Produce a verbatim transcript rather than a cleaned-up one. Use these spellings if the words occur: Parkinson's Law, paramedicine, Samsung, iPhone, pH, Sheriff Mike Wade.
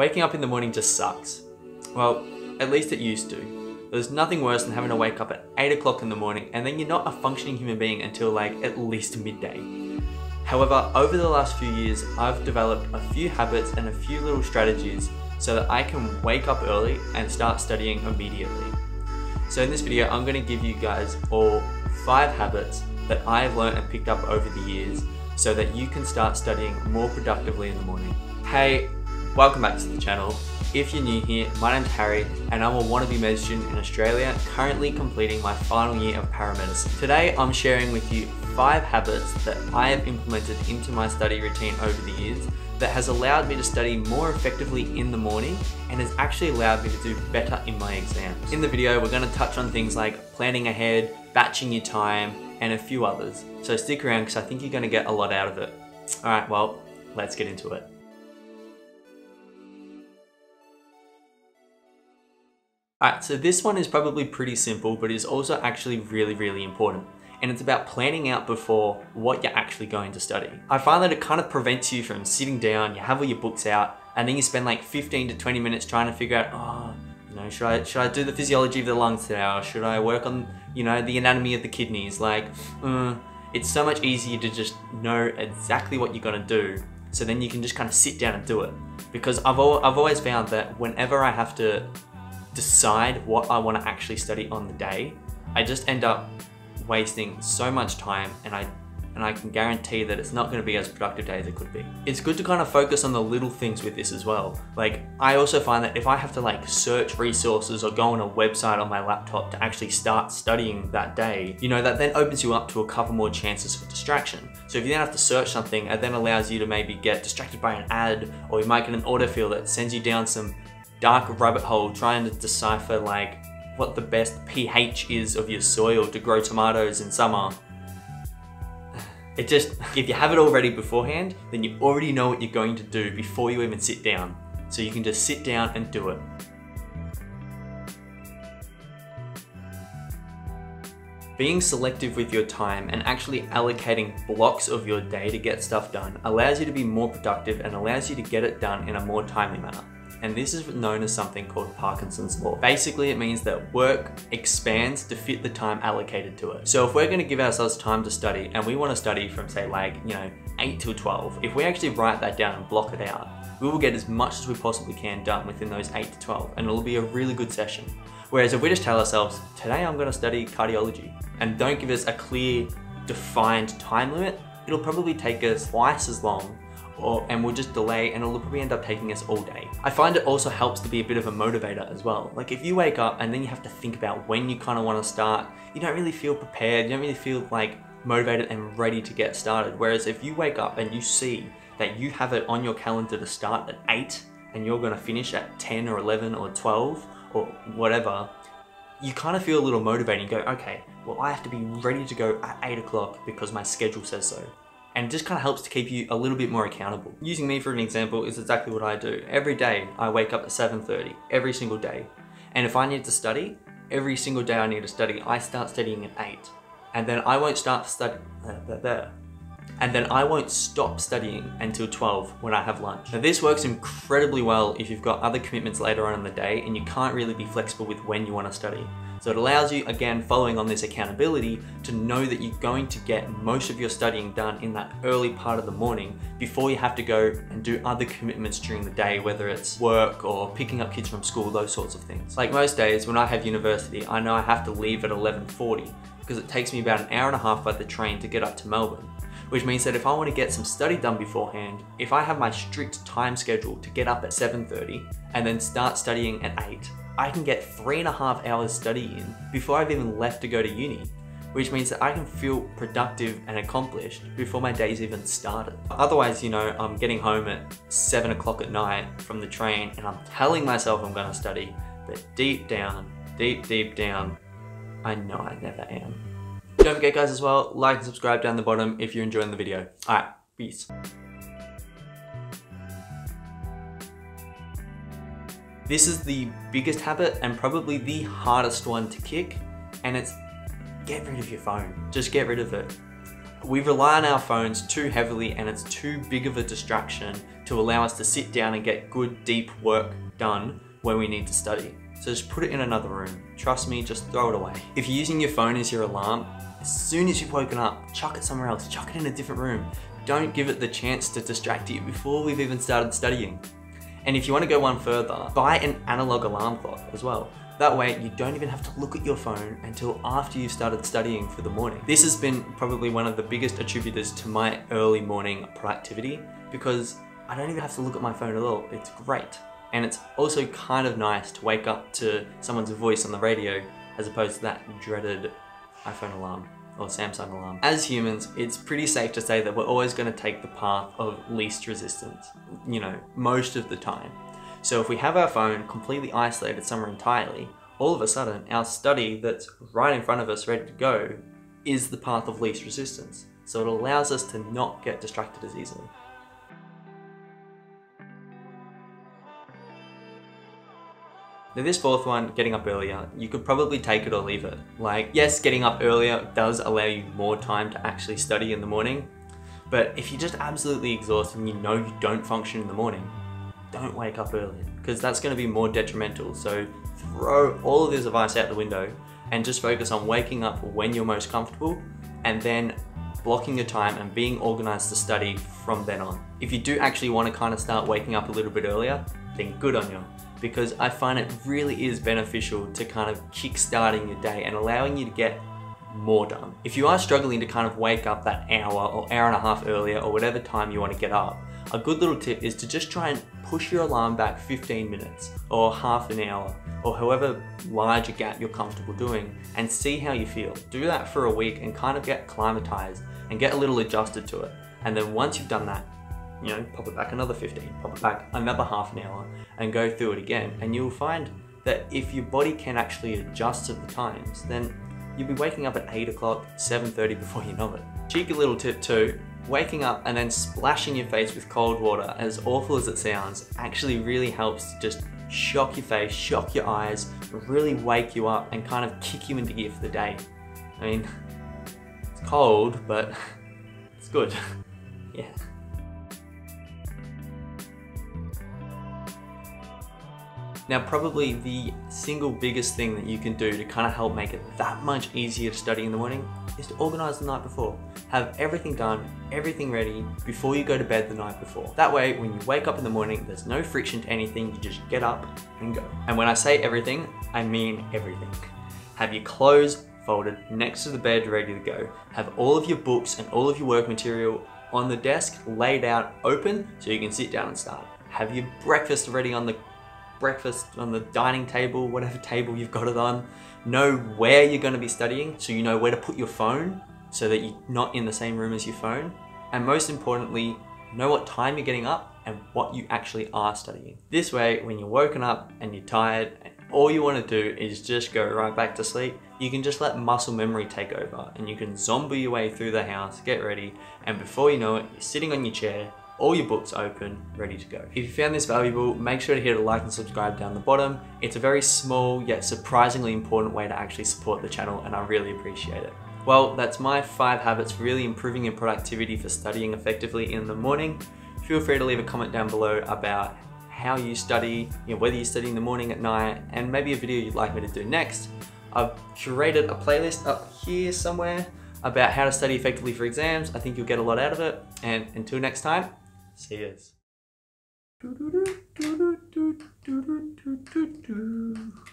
Waking up in the morning just sucks. Well, at least it used to. There's nothing worse than having to wake up at eight o'clock in the morning and then you're not a functioning human being until like at least midday. However, over the last few years, I've developed a few habits and a few little strategies so that I can wake up early and start studying immediately. So in this video, I'm going to give you guys all five habits that I've learned and picked up over the years so that you can start studying more productively in the morning. Hey, welcome back to the channel. If you're new here, my name's Harry and I'm a wannabe med student in Australia, currently completing my final year of paramedicine. Today, I'm sharing with you five habits that I have implemented into my study routine over the years that has allowed me to study more effectively in the morning and has actually allowed me to do better in my exams. In the video, we're going to touch on things like planning ahead, batching your time, and a few others. So stick around because I think you're going to get a lot out of it. All right, well, let's get into it. Alright, so this one is probably pretty simple, but is also actually really, really important. And it's about planning out before what you're actually going to study. I find that it kind of prevents you from sitting down, you have all your books out, and then you spend like fifteen to twenty minutes trying to figure out, oh, you know, should I, should I do the physiology of the lungs today? Or should I work on, you know, the anatomy of the kidneys? Like, mm, it's so much easier to just know exactly what you're going to do. So then you can just kind of sit down and do it. Because I've, al I've always found that whenever I have to decide what I want to actually study on the day, I just end up wasting so much time, and I and I can guarantee that it's not going to be as productive day as it could be. It's good to kind of focus on the little things with this as well. Like, I also find that if I have to like search resources or go on a website on my laptop to actually start studying that day, you know, that then opens you up to a couple more chances for distraction. So if you then have to search something, it then allows you to maybe get distracted by an ad, or you might get an autofill that sends you down some dark rabbit hole trying to decipher like what the best pH is of your soil to grow tomatoes in summer. It just, if you have it already beforehand, then you already know what you're going to do before you even sit down. So you can just sit down and do it. Being selective with your time and actually allocating blocks of your day to get stuff done allows you to be more productive and allows you to get it done in a more timely manner. And this is known as something called Parkinson's Law. Basically, it means that work expands to fit the time allocated to it. So if we're gonna give ourselves time to study and we wanna study from say like, you know, eight till twelve, if we actually write that down and block it out, we will get as much as we possibly can done within those eight to twelve, and it'll be a really good session. Whereas if we just tell ourselves, today I'm gonna study cardiology, and don't give us a clear, defined time limit, it'll probably take us twice as long Or, and we'll just delay and it'll probably end up taking us all day. I find it also helps to be a bit of a motivator as well. Like if you wake up and then you have to think about when you kind of want to start, you don't really feel prepared, you don't really feel like motivated and ready to get started. Whereas if you wake up and you see that you have it on your calendar to start at eight and you're going to finish at ten or eleven or twelve or whatever, you kind of feel a little motivated. You go, okay, well I have to be ready to go at eight o'clock because my schedule says so. And it just kind of helps to keep you a little bit more accountable. Using me for an example is exactly what I do. Every day I wake up at seven thirty, every single day. And if I need to study, every single day I need to study, I start studying at eight. And then I won't start studying, and then I won't stop studying until twelve when I have lunch. Now this works incredibly well if you've got other commitments later on in the day and you can't really be flexible with when you want to study. So it allows you, again, following on this accountability, to know that you're going to get most of your studying done in that early part of the morning before you have to go and do other commitments during the day, whether it's work or picking up kids from school, those sorts of things. Like most days when I have university, I know I have to leave at eleven forty because it takes me about an hour and a half by the train to get up to Melbourne. Which means that if I want to get some study done beforehand, if I have my strict time schedule to get up at seven thirty and then start studying at eight, I can get three and a half hours study in before I've even left to go to uni, which means that I can feel productive and accomplished before my day's even started. Otherwise, you know, I'm getting home at seven o'clock at night from the train and I'm telling myself I'm gonna study, but deep down, deep, deep down, I know I never am. Don't forget guys as well, like and subscribe down the bottom if you're enjoying the video. All right, peace. This is the biggest habit and probably the hardest one to kick, and it's get rid of your phone. Just get rid of it. We rely on our phones too heavily and it's too big of a distraction to allow us to sit down and get good, deep work done when we need to study. So just put it in another room. Trust me, just throw it away. If you're using your phone as your alarm, as soon as you've woken up, chuck it somewhere else, chuck it in a different room. Don't give it the chance to distract you before we've even started studying. And if you want to go one further, buy an analog alarm clock as well. That way you don't even have to look at your phone until after you've started studying for the morning. This has been probably one of the biggest attributors to my early morning productivity because I don't even have to look at my phone at all. It's great. And it's also kind of nice to wake up to someone's voice on the radio as opposed to that dreaded iPhone alarm or Samsung alarm. As humans, it's pretty safe to say that we're always going to take the path of least resistance, you know, most of the time. So if we have our phone completely isolated somewhere entirely, all of a sudden our study that's right in front of us ready to go is the path of least resistance. So it allows us to not get distracted as easily. Now this fourth one, getting up earlier, you could probably take it or leave it. Like, yes, getting up earlier does allow you more time to actually study in the morning, but if you're just absolutely exhausted and you know you don't function in the morning, don't wake up early, because that's going to be more detrimental. So throw all of this advice out the window and just focus on waking up when you're most comfortable and then blocking your time and being organized to study from then on. If you do actually want to kind of start waking up a little bit earlier, then good on you, because I find it really is beneficial to kind of kick-starting your day and allowing you to get more done. If you are struggling to kind of wake up that hour or hour and a half earlier or whatever time you want to get up, a good little tip is to just try and push your alarm back fifteen minutes or half an hour or however large a gap you're comfortable doing and see how you feel. Do that for a week and kind of get acclimatized and get a little adjusted to it. And then once you've done that, you know, pop it back another fifteen, pop it back another half an hour and go through it again. And you'll find that if your body can actually adjust to the times, then you'll be waking up at eight o'clock, seven thirty before you know it. Cheeky little tip too, waking up and then splashing your face with cold water, as awful as it sounds, actually really helps to just shock your face, shock your eyes, really wake you up and kind of kick you into gear for the day. I mean, it's cold, but it's good. Yeah. Now, probably the single biggest thing that you can do to kind of help make it that much easier to study in the morning is to organize the night before. Have everything done, everything ready before you go to bed the night before. That way, when you wake up in the morning, there's no friction to anything, you just get up and go. And when I say everything, I mean everything. Have your clothes folded next to the bed, ready to go. Have all of your books and all of your work material on the desk, laid out, open, so you can sit down and start. Have your breakfast ready on the breakfast on the dining table, whatever table you've got it on. Know where you're going to be studying, so you know where to put your phone so that you're not in the same room as your phone. And most importantly, know what time you're getting up and what you actually are studying. This way, when you're woken up and you're tired, and all you want to do is just go right back to sleep, you can just let muscle memory take over and you can zombie your way through the house, get ready, and before you know it, you're sitting on your chair, all your books open, ready to go. If you found this valuable, make sure to hit a like and subscribe down the bottom. It's a very small yet surprisingly important way to actually support the channel and I really appreciate it. Well, that's my five habits for really improving your productivity for studying effectively in the morning. Feel free to leave a comment down below about how you study, you know, whether you study in the morning, at night, and maybe a video you'd like me to do next. I've curated a playlist up here somewhere about how to study effectively for exams. I think you'll get a lot out of it. And until next time, see you.